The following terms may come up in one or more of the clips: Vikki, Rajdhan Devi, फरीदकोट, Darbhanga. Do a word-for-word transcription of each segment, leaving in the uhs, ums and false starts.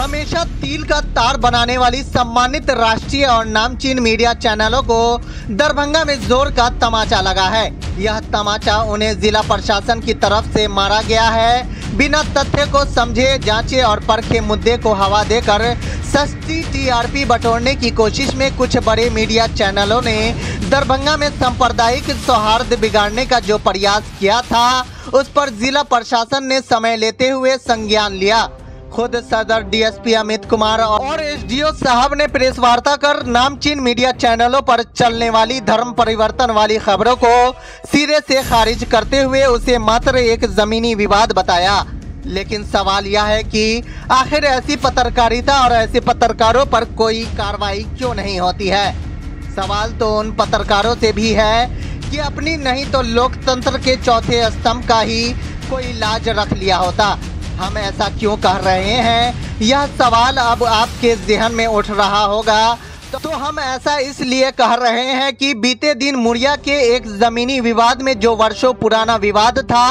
हमेशा तिल का तार बनाने वाली सम्मानित राष्ट्रीय और नामचीन मीडिया चैनलों को दरभंगा में जोर का तमाचा लगा है। यह तमाचा उन्हें जिला प्रशासन की तरफ से मारा गया है। बिना तथ्य को समझे, जांचे और परखे मुद्दे को हवा देकर सस्ती टीआरपी बटोरने की कोशिश में कुछ बड़े मीडिया चैनलों ने दरभंगा में सांप्रदायिक सौहार्द बिगाड़ने का जो प्रयास किया था, उस पर जिला प्रशासन ने समय लेते हुए संज्ञान लिया। खुद सदर डीएसपी अमित कुमार और एसडीओ साहब ने प्रेस वार्ता कर नामचीन मीडिया चैनलों पर चलने वाली धर्म परिवर्तन वाली खबरों को सिरे से खारिज करते हुए उसे मात्र एक जमीनी विवाद बताया। लेकिन सवाल यह है कि आखिर ऐसी पत्रकारिता और ऐसे पत्रकारों पर कोई कार्रवाई क्यों नहीं होती है। सवाल तो उन पत्रकारों से भी है कि अपनी नहीं तो लोकतंत्र के चौथे स्तंभ का ही कोई लाज रख लिया होता। हम ऐसा क्यों कह रहे हैं, यह सवाल अब आपके जहन में उठ रहा होगा। तो हम ऐसा इसलिए कह रहे हैं कि बीते दिन मुड़िया के एक जमीनी विवाद में जो वर्षों पुराना विवाद था,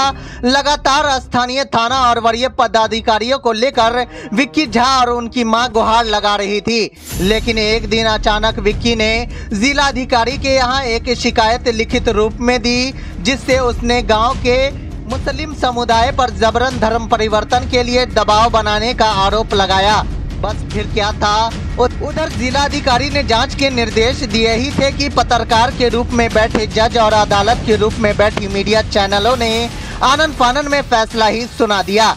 लगातार स्थानीय थाना और वरीय पदाधिकारियों को लेकर विक्की झा और उनकी मां गुहार लगा रही थी। लेकिन एक दिन अचानक विक्की ने जिलाधिकारी के यहाँ एक शिकायत लिखित रूप में दी, जिससे उसने गाँव के मुस्लिम समुदाय पर जबरन धर्म परिवर्तन के लिए दबाव बनाने का आरोप लगाया। बस फिर क्या था, उधर जिलाधिकारी ने जांच के निर्देश दिए ही थे कि पत्रकार के रूप में बैठे जज और अदालत के रूप में बैठी मीडिया चैनलों ने आनन फानन में फैसला ही सुना दिया।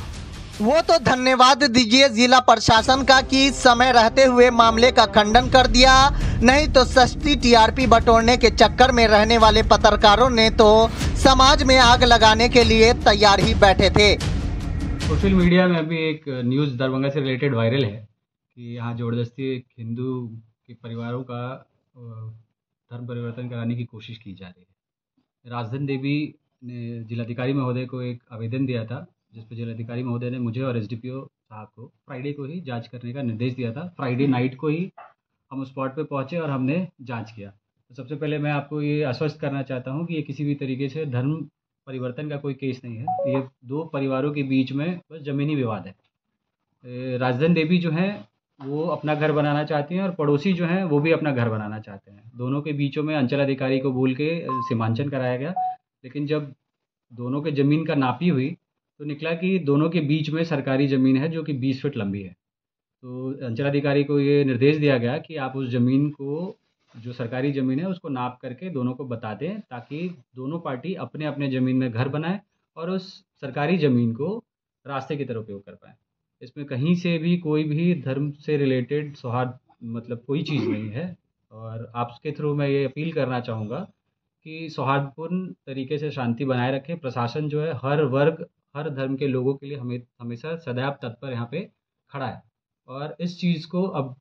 वो तो धन्यवाद दीजिए जिला प्रशासन का कि समय रहते हुए मामले का खंडन कर दिया, नहीं तो सस्ती टीआरपी बटोरने के चक्कर में रहने वाले पत्रकारों ने तो समाज में आग लगाने के लिए तैयार ही बैठे थे। सोशल मीडिया में अभी एक न्यूज़ दरभंगा से रिलेटेड वायरल है कि यहाँ जबरदस्ती हिंदू के परिवारों का धर्म परिवर्तन कराने की कोशिश की जा रही है। राजधन देवी ने जिलाधिकारी महोदय को एक आवेदन दिया था, जिस पर जिलाधिकारी महोदय ने मुझे और एसडीपीओ साहब को फ्राइडे को ही जांच करने का निर्देश दिया था। फ्राइडे नाइट को ही हम स्पॉट पे पहुंचे और हमने जांच किया। तो सबसे पहले मैं आपको ये आश्वस्त करना चाहता हूं कि ये किसी भी तरीके से धर्म परिवर्तन का कोई केस नहीं है। ये दो परिवारों के बीच में बस ज़मीनी विवाद है। राजधन देवी जो हैं वो अपना घर बनाना चाहती हैं और पड़ोसी जो हैं वो भी अपना घर बनाना चाहते हैं। दोनों के बीचों में अंचलाधिकारी को बोल के सीमांचन कराया गया, लेकिन जब दोनों के ज़मीन का नापी हुई तो निकला कि दोनों के बीच में सरकारी ज़मीन है जो कि बीस फीट लंबी है। तो अंचलाधिकारी को ये निर्देश दिया गया कि आप उस ज़मीन को, जो सरकारी ज़मीन है, उसको नाप करके दोनों को बता दें, ताकि दोनों पार्टी अपने अपने ज़मीन में घर बनाए और उस सरकारी ज़मीन को रास्ते की तरह उपयोग कर पाएँ। इसमें कहीं से भी कोई भी धर्म से रिलेटेड सौहार्द मतलब कोई चीज़ नहीं है। और आपके थ्रू मैं ये अपील करना चाहूँगा कि सौहार्दपूर्ण तरीके से शांति बनाए रखें। प्रशासन जो है हर वर्ग, हर धर्म के लोगों के लिए हमें हमेशा सदैव तत्पर यहाँ पे खड़ा है, और इस चीज़ को अब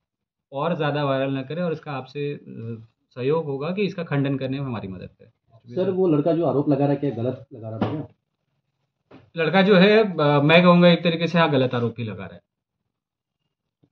और ज़्यादा वायरल ना करें, और इसका आपसे सहयोग होगा कि इसका खंडन करने में हमारी मदद करें। सर, वो लड़का जो आरोप लगा रहा है क्या गलत लगा रहा है? लड़का जो है, मैं कहूँगा एक तरीके से हाँ गलत आरोप ही लगा रहा है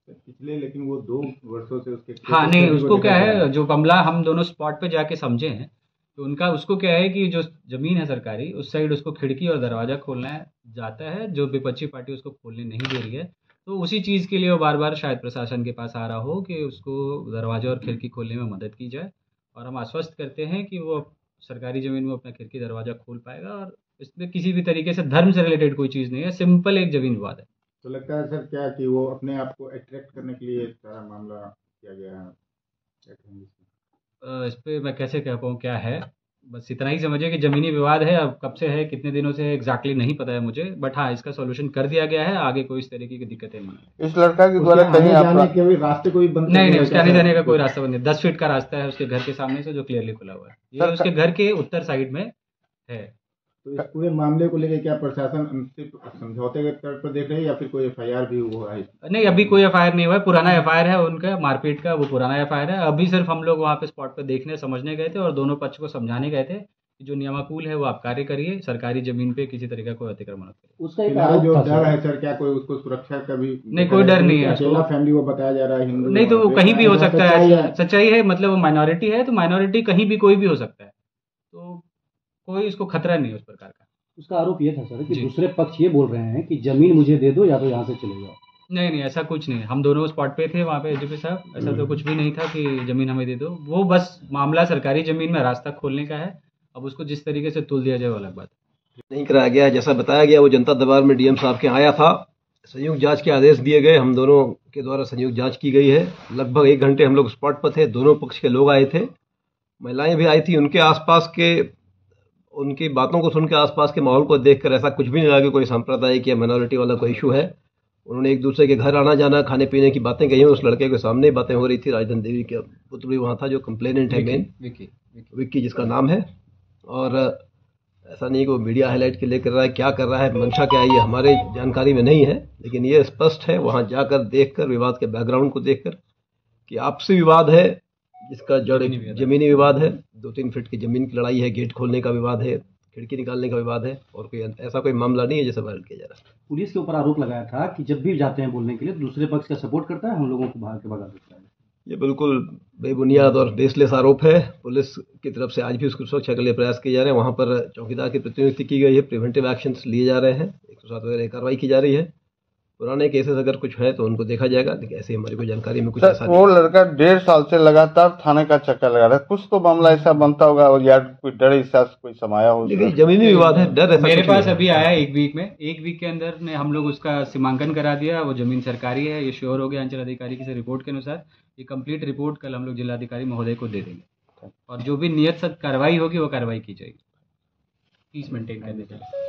पिछले, लेकिन वो दो वर्षों से उसके हाँ नहीं, उसको क्या है, जो मामला हम दोनों स्पॉट पे जाके समझे हैं, तो उनका उसको क्या है कि जो ज़मीन है सरकारी, उस साइड उसको खिड़की और दरवाज़ा खोलना जाता है, जो विपक्षी पार्टी उसको खोलने नहीं दे रही है। तो उसी चीज़ के लिए वो बार बार शायद प्रशासन के पास आ रहा हो कि उसको दरवाज़ा और खिड़की खोलने में मदद की जाए। और हम आश्वस्त करते हैं कि वो सरकारी ज़मीन में अपना खिड़की दरवाज़ा खोल पाएगा, और इसमें किसी भी तरीके से धर्म से रिलेटेड कोई चीज़ नहीं है, सिंपल एक ज़मीन विवाद है। तो लगता है सर क्या कि वो अपने आप को अट्रैक्ट करने के लिए सारा मामला किया गया है? इस पर मैं कैसे कह पाऊँ क्या है, बस इतना ही समझिए कि ज़मीनी विवाद है। अब कब से है, कितने दिनों से है, एग्जैक्टली नहीं पता है मुझे, बट हाँ इसका सॉल्यूशन कर दिया गया है। आगे कोई इस तरीके की दिक्कतें नहीं। इस लड़का के द्वारा कहीं आने के भी रास्ते कोई बंद नहीं, नहीं उसके आने जाने का कोई रास्ता बंद नहीं। दस फीट का रास्ता है उसके घर के सामने से, जो क्लियरली खुला हुआ है, ये उसके घर के उत्तर साइड में है। तो इस पूरे मामले को लेकर क्या प्रशासन अंतिम समझौते के तौर पर देख रहे हैं, या फिर कोई एफआईआर भी हुआ है? नहीं, अभी कोई एफआईआर नहीं हुआ है। पुराना एफआईआर है उनका मारपीट का, वो पुराना एफआईआर है। अभी सिर्फ हम लोग वहाँ पे स्पॉट पे देखने समझने गए थे और दोनों पक्ष को समझाने गए थे कि जो नियमाकूल है वो आप कार्य करिए, सरकारी जमीन पे किसी तरीके का कोई अतिक्रमण नहीं। कोई डर नहीं है, फैमिली को बताया जा रहा है नहीं, तो वो कहीं भी हो सकता है। सच्चाई है, मतलब वो माइनॉरिटी है, तो माइनॉरिटी कहीं भी कोई भी हो सकता है, तो कोई इसको खतरा नहीं है उस प्रकार का। उसका आरोप ये था सर कि दूसरे पक्ष ये बोल रहे हैं कि जमीन मुझे दे दो या तो यहाँ से चले जाओ। नहीं नहीं ऐसा कुछ नहीं, हम दोनों स्पॉट पे थे वहाँ पे एसडीपी साहब, ऐसा तो कुछ भी नहीं था कि जमीन हमें दे दो, वो बस मामला सरकारी जमीन में रास्ता खोलने का है, अब उसको जिस तरीके से तुल दिया जाए वो अलग बात। नहीं कराया गया जैसा बताया गया, वो जनता दरबार में डीएम साहब के आया था, संयुक्त जांच के आदेश दिए गए, हम दोनों के द्वारा संयुक्त जांच की गई है, लगभग एक घंटे हम लोग स्पॉट पर थे, दोनों पक्ष के लोग आए थे, महिलाएं भी आई थी, उनके आसपास के उनकी बातों को सुनकर आसपास के माहौल को देखकर ऐसा कुछ भी नहीं लगा कि कोई सांप्रदायिक या माइनॉरिटी वाला कोई इशू है। उन्होंने एक दूसरे के घर आना जाना खाने पीने की बातें कही हैं, उस लड़के के सामने बातें हो रही थी, राजधन देवी का पुत्र भी वहाँ था जो कंप्लेनेंट है, मेन विक्की विक्की जिसका नाम है, और ऐसा नहीं कि वो मीडिया हाईलाइट के लिए कर रहा है, क्या कर रहा है, मंशा क्या है ये हमारे जानकारी में नहीं है, लेकिन ये स्पष्ट है वहाँ जाकर देखकर विवाद के बैकग्राउंड को देखकर कि आपसी विवाद है जिसका जड़ जमीनी विवाद है, दो तीन फीट की जमीन की लड़ाई है, गेट खोलने का विवाद है, खिड़की निकालने का विवाद है, और कोई ऐसा कोई मामला नहीं है जैसे वायरल किया जा रहा है। पुलिस के ऊपर आरोप लगाया था कि जब भी जाते हैं बोलने के लिए दूसरे पक्ष का सपोर्ट करता है, हम लोगों को बाहर के भगा देता है, ये बिल्कुल बेबुनियाद और बेसलेस आरोप है। पुलिस की तरफ से आज भी उसकी सुरक्षा के लिए प्रयास किए जा रहे हैं, वहाँ पर चौकीदार की प्रतिनियुक्ति की गई है, प्रिवेंटिव एक्शन लिए जा रहे हैं, एक सौ सात वगैरह कार्रवाई की जा रही है, पुराने केसेस अगर कुछ है तो उनको देखा जाएगा, लेकिन ऐसे हमारी कोई जानकारी में कुछ ऐसा वो नहीं। लड़का डेढ़ साल से लगातार थाने का चक्कर लगा रहा है, कुछ तो मामला ऐसा बनता होगा और यार कोई डर एहसास कोई समाया हो, लेकिन जमीनी विवाद है, डर ऐसा मेरे पास अभी आया एक वीक में, एक वीक के अंदर में हम लोग उसका सीमांकन करा दिया, वो जमीन सरकारी है ये श्योर हो गया अंचल अधिकारी की रिपोर्ट के अनुसार, ये कम्प्लीट रिपोर्ट कल हम लोग जिलाधिकारी महोदय को दे देंगे और जो भी नियत कार्रवाई होगी वो कार्रवाई की जाएगी, पीस मेंटेन करने के लिए।